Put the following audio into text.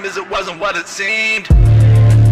It wasn't what it seemed.